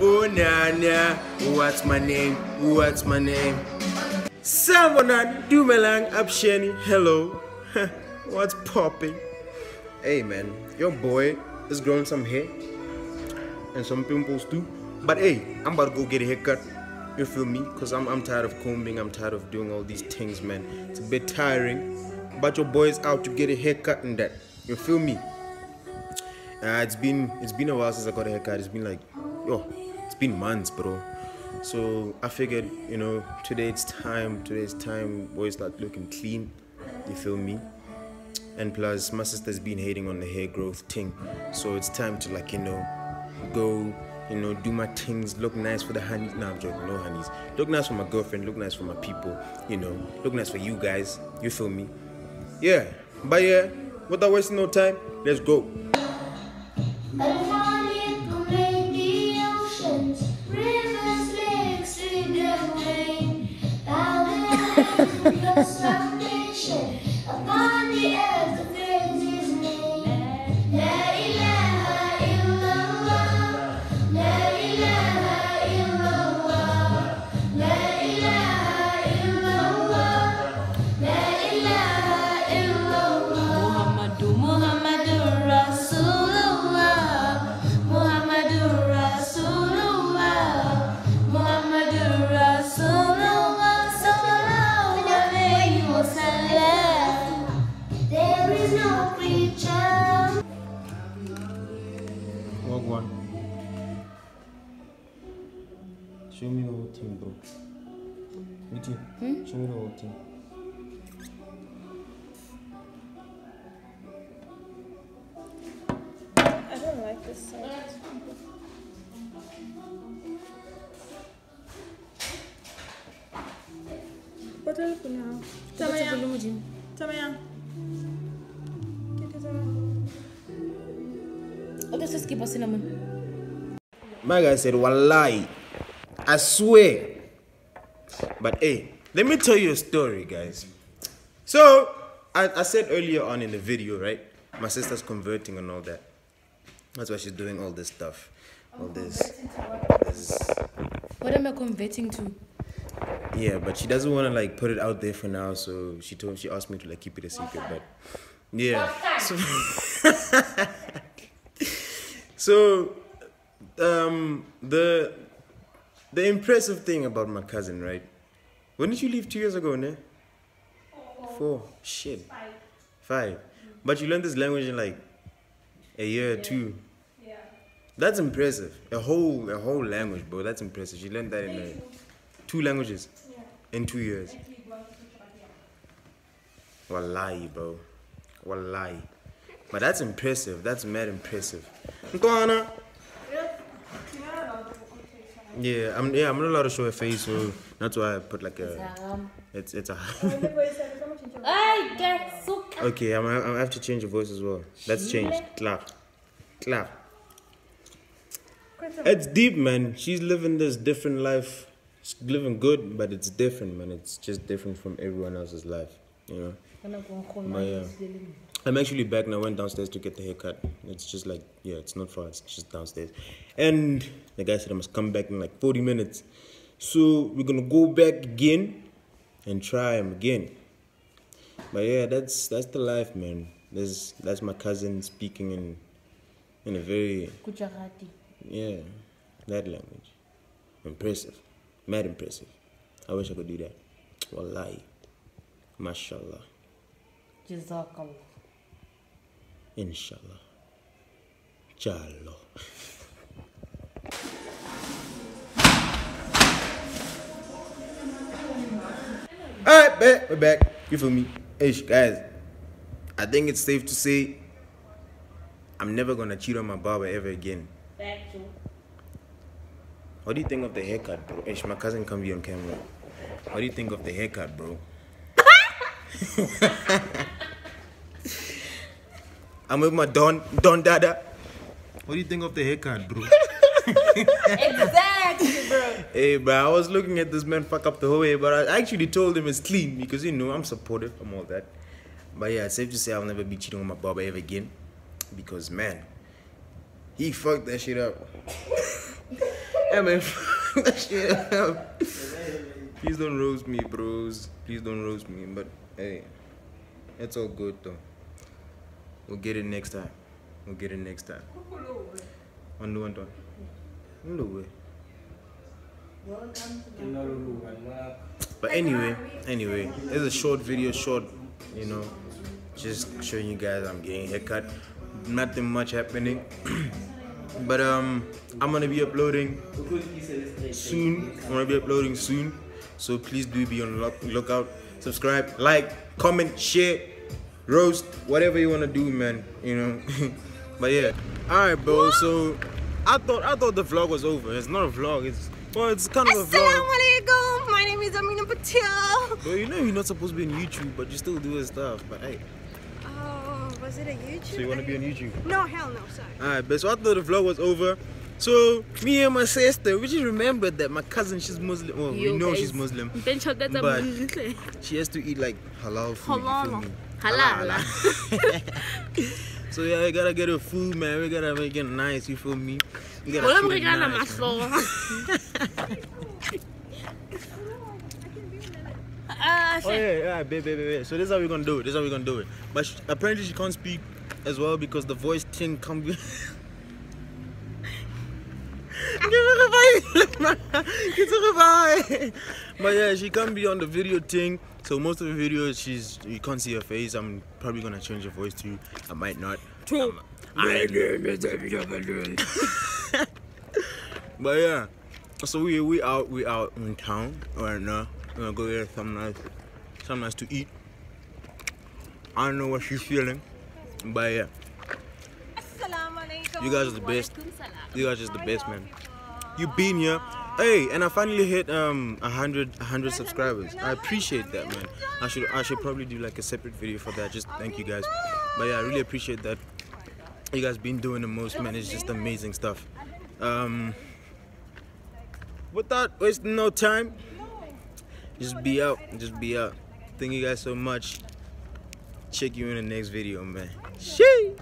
Oh na na, what's my name? What's my name? Savona Dumelang Absheni, hello. What's popping? Hey man, your boy is growing some hair and some pimples too. But hey, I'm about to go get a haircut. You feel me? Cause I'm tired of combing. I'm tired of doing all these things, man. It's a bit tiring. But your boy is out to get a haircut and that. You feel me? It's been a while since I got a haircut. It's been like, yo, it's been months, bro. So I figured, you know, today it's time. Today's time, boys start looking clean. You feel me? And plus, my sister's been hating on the hair growth thing, so it's time to, like, you know, go, you know, do my things, look nice for the honeys. Nah, I'm joking, no honeys. Look nice for my girlfriend, look nice for my people, you know, look nice for you guys, you feel me? Yeah, but yeah, without wasting no time, let's go. Show me the whole thing, bro. Wait, show me the whole thing. I don't like this side. What are you doing now? Tell me now. Tell me now. Okay, so skip us cinnamon. My guy said, Wallahi. I swear. But hey, let me tell you a story, guys. So, I said earlier on in the video, right? My sister's converting and all that. That's why she's doing all this stuff. All this. What am I converting to? Yeah, but she doesn't want to, like, put it out there for now. So she asked me to, like, keep it a secret. But yeah. So the impressive thing about my cousin, right? When did you leave 2 years ago, ne? 4. Shit. 5. But you learned this language in like a year or 2. Yeah. That's impressive. A whole language, bro. That's impressive. You learned that in like 2 languages in 2 years. Wallahi, bro. Wallahi. But that's impressive. That's mad impressive. Yeah, I'm not allowed to show her face, so that's why I put like a. It's a. Okay, I have to change the voice as well. That's changed. Clap. It's deep, man. She's living this different life. She's living good, but it's different, man. It's just different from everyone else's life, you know. But, yeah. I'm actually back now. I went downstairs to get the haircut. It's just like, yeah, it's not far. It's just downstairs. And the guy said I must come back in like 40 minutes. So we're going to go back again and try him again. But yeah, that's the life, man. That's my cousin speaking in a very... Gujarati. Yeah, that language. Impressive. Mad impressive. I wish I could do that. Wallahi. Mashallah. Jazakallah. Inshallah. Jalo. Alright, we're back. You feel me? Hey, guys. I think it's safe to say I'm never gonna cheat on my barber ever again. Thank you. What do you think of the haircut, bro? Ish, my cousin can be on camera. What do you think of the haircut, bro? I'm with my Don Dada. What do you think of the haircut, bro? Exactly, bro. Hey, bro, I was looking at this man fuck up the whole way, but I actually told him it's clean because, you know, I'm supportive from all that. But yeah, it's safe to say I'll never be cheating on my barber ever again because, man, he fucked that shit up. Yeah, man. Please don't roast me, bros. Please don't roast me. But hey, it's all good though. We'll get it next time. We'll get it next time. But anyway, it's a short video, short, you know, just showing you guys I'm getting a haircut. Nothing much happening. But I'm gonna be uploading soon. So please do be on lookout. Subscribe, like, comment, share, roast, whatever you wanna do, man. You know. But yeah. Alright, bro. So I thought the vlog was over. It's not a vlog. It's well, it's kind of a vlog. Assalamualaikum. My name is Amina Patil. Bro, you know you're not supposed to be on YouTube, but you still do this stuff. But hey. Was it a YouTube? So you want to be on YouTube? No, hell no, sorry. Alright, but so after the vlog was over, so me and my sister, we just remembered that my cousin, she's Muslim. Well, you we know guys. She's Muslim. But she has to eat like halal food. Halal. So yeah, we gotta get her food, man. We gotta make it nice, you feel me? We gotta make it nice, man. Oh yeah, babe. So this is how we're gonna do it. But she, apparently she can't speak as well because the voice thing can't be. But yeah, she can't be on the video thing. So most of the videos, you can't see her face. I'm probably gonna change her voice too. I might not. But yeah, so we out in town right now. I'm gonna go get something nice to eat. I don't know what she's feeling, but yeah. You guys are the best. You guys are the best, man. You've been here. Hey, and I finally hit 100 subscribers. I appreciate that, man. I should probably do like a separate video for that. Just thank you guys. But yeah, I really appreciate that. You guys been doing the most, man. It's just amazing stuff. Without wasting no time. Just be out. Thank you guys so much. Check you in the next video, man. Sheesh.